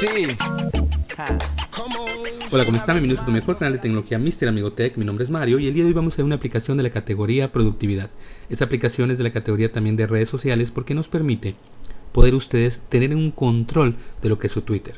Sí. Hola, ¿cómo están? Bienvenidos a tu mejor canal de tecnología Mr. Amigo Tech. Mi nombre es Mario y el día de hoy vamos a ver una aplicación de la categoría productividad. Esta aplicación es de la categoría también de redes sociales porque nos permite poder ustedes tener un control de lo que es su Twitter.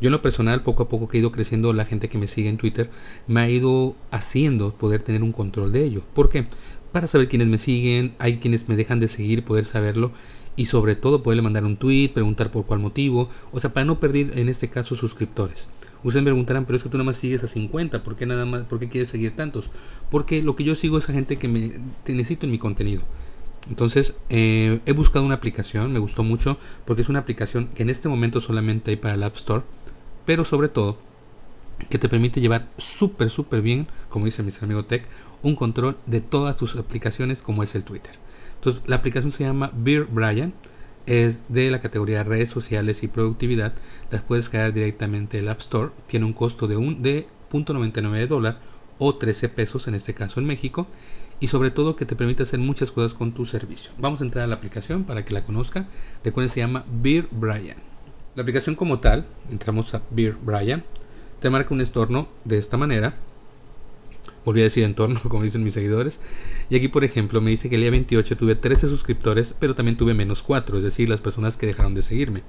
Yo en lo personal, poco a poco que he ido creciendo, la gente que me sigue en Twitter me ha ido haciendo poder tener un control de ello. ¿Por qué? Para saber quiénes me siguen, hay quienes me dejan de seguir, poder saberlo y sobre todo poderle mandar un tweet, preguntar por cuál motivo, o sea, para no perder en este caso suscriptores. Ustedes me preguntarán, pero es que tú nada más sigues a 50, ¿por qué nada más? ¿Por qué quieres seguir tantos? Porque lo que yo sigo es a gente que me necesito en mi contenido. Entonces he buscado una aplicación, me gustó mucho porque es una aplicación que en este momento solamente hay para el App Store, pero sobre todo que te permite llevar súper bien, como dice Mr. Amigo Tech, un control de todas tus aplicaciones como es el Twitter. Entonces la aplicación se llama BirdBrain, es de la categoría redes sociales y productividad, las puedes cargar directamente del App Store, tiene un costo de $0.99 o 13 pesos en este caso en México. Y sobre todo que te permite hacer muchas cosas con tu servicio. Vamos a entrar a la aplicación para que la conozca. Recuerden, se llama BirdBrain. La aplicación como tal, entramos a BirdBrain. Te marca un entorno de esta manera. Volví a decir entorno, como dicen mis seguidores. Y aquí, por ejemplo, me dice que el día 28 tuve 13 suscriptores, pero también tuve menos 4. Es decir, las personas que dejaron de seguirme.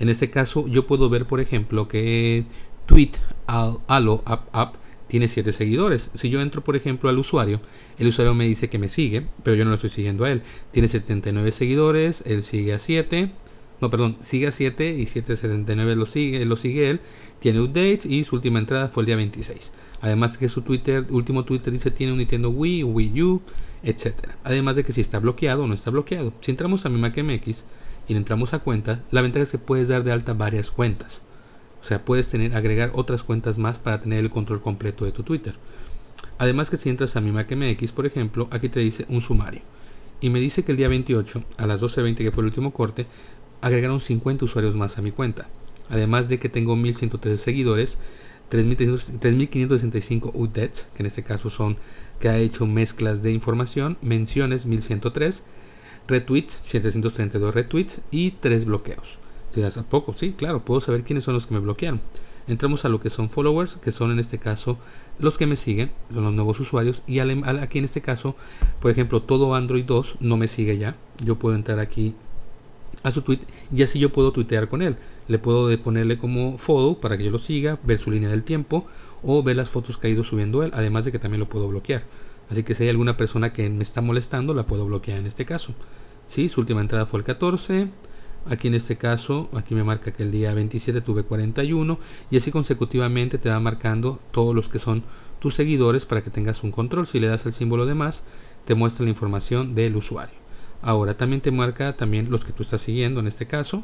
En este caso, yo puedo ver, por ejemplo, que TweetAlloApp tiene 7 seguidores. Si yo entro, por ejemplo, al usuario, el usuario me dice que me sigue, pero yo no lo estoy siguiendo a él. Tiene 79 seguidores, él sigue a 7. No, perdón, sigue a 7 y 779 lo sigue él. Tiene updates y su última entrada fue el día 26. Además que su Twitter, último Twitter dice tiene un Nintendo Wii, Wii U, etc. Además de que si está bloqueado o no está bloqueado. Si entramos a MiMacMX y entramos a cuenta, la ventaja es que puedes dar de alta varias cuentas. O sea, puedes agregar otras cuentas más para tener el control completo de tu Twitter. Además que si entras a MiMacMX, por ejemplo, aquí te dice un sumario. Y me dice que el día 28, a las 12:20, que fue el último corte, agregaron 50 usuarios más a mi cuenta. Además de que tengo 1.113 seguidores, 3.565 updates, que en este caso son que ha hecho mezclas de información, menciones 1.103, retweets 732 retweets y 3 bloqueos. ¿A poco? Sí, claro, puedo saber quiénes son los que me bloquearon. Entramos a lo que son followers, que son en este caso los que me siguen, son los nuevos usuarios. Y aquí en este caso, por ejemplo, todo Android 2 no me sigue ya. Yo puedo entrar aquí a su tweet y así yo puedo tuitear con él. Le puedo ponerle como follow para que yo lo siga, ver su línea del tiempo o ver las fotos que ha ido subiendo él. Además de que también lo puedo bloquear. Así que si hay alguna persona que me está molestando, la puedo bloquear en este caso. Sí, su última entrada fue el 14. Aquí en este caso, aquí me marca que el día 27 tuve 41 y así consecutivamente te va marcando todos los que son tus seguidores para que tengas un control. Si le das el símbolo de más, te muestra la información del usuario. Ahora también te marca también los que tú estás siguiendo, en este caso,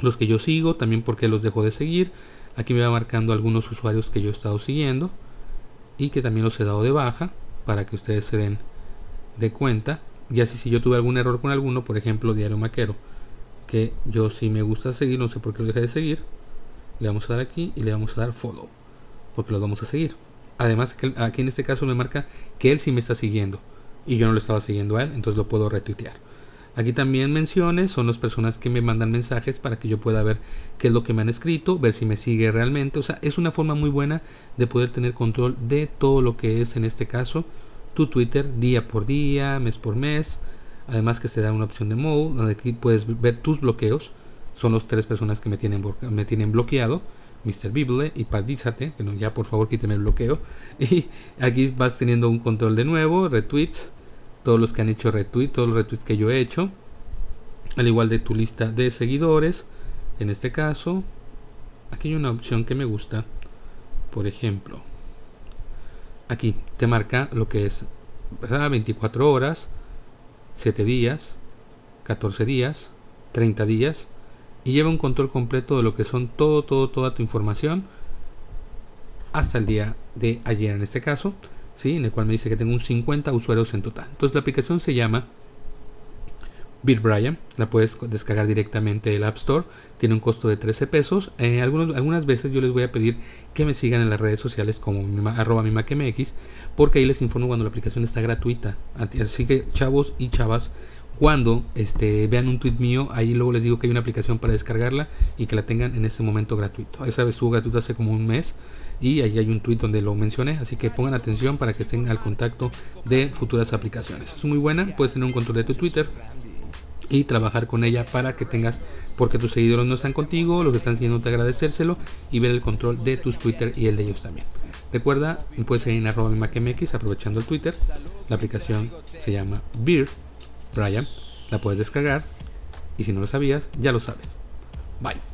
los que yo sigo, también porque los dejo de seguir. Aquí me va marcando algunos usuarios que yo he estado siguiendo y que también los he dado de baja para que ustedes se den de cuenta. Y así si yo tuve algún error con alguno, por ejemplo, Diario Maquero, que yo sí me gusta seguir, no sé por qué lo dejé de seguir, le vamos a dar aquí y le vamos a dar follow, porque lo vamos a seguir. Además, aquí en este caso me marca que él sí me está siguiendo y yo no lo estaba siguiendo a él, entonces lo puedo retuitear. Aquí también menciones, son las personas que me mandan mensajes para que yo pueda ver qué es lo que me han escrito, ver si me sigue realmente. O sea, es una forma muy buena de poder tener control de todo lo que es, en este caso, tu Twitter día por día, mes por mes. Además que se da una opción de mode, donde aquí puedes ver tus bloqueos. Son los 3 personas que me tienen bloqueado. Mr. Bible, hipadísate, que no, ya por favor quíteme el bloqueo. Y aquí vas teniendo un control de nuevo, retweets, todos los que han hecho retweet, todos los retweets que yo he hecho. Al igual de tu lista de seguidores. En este caso, aquí hay una opción que me gusta. Por ejemplo, aquí te marca lo que es, ¿verdad? 24 horas. 7 días, 14 días, 30 días y lleva un control completo de lo que son toda tu información hasta el día de ayer en este caso, ¿sí? En el cual me dice que tengo un 50 usuarios en total. Entonces la aplicación se llama BirdBrain, la puedes descargar directamente del App Store, tiene un costo de 13 pesos. Algunas veces yo les voy a pedir que me sigan en las redes sociales como @mimacmx, porque ahí les informo cuando la aplicación está gratuita. Así que chavos y chavas, cuando vean un tweet mío, ahí luego les digo que hay una aplicación para descargarla y que la tengan en este momento gratuito. Esa vez estuvo gratuito hace como un mes y ahí hay un tweet donde lo mencioné, así que pongan atención para que estén al contacto de futuras aplicaciones. Es muy buena, puedes tener un control de tu Twitter y trabajar con ella para que tengas, porque tus seguidores no están contigo, los que están siguiendo te agradecérselo y ver el control de tus Twitter y el de ellos también. Recuerda, puedes seguir en @MiMacMX aprovechando el Twitter. La aplicación se llama BirdBrain, la puedes descargar y si no lo sabías, ya lo sabes. Bye.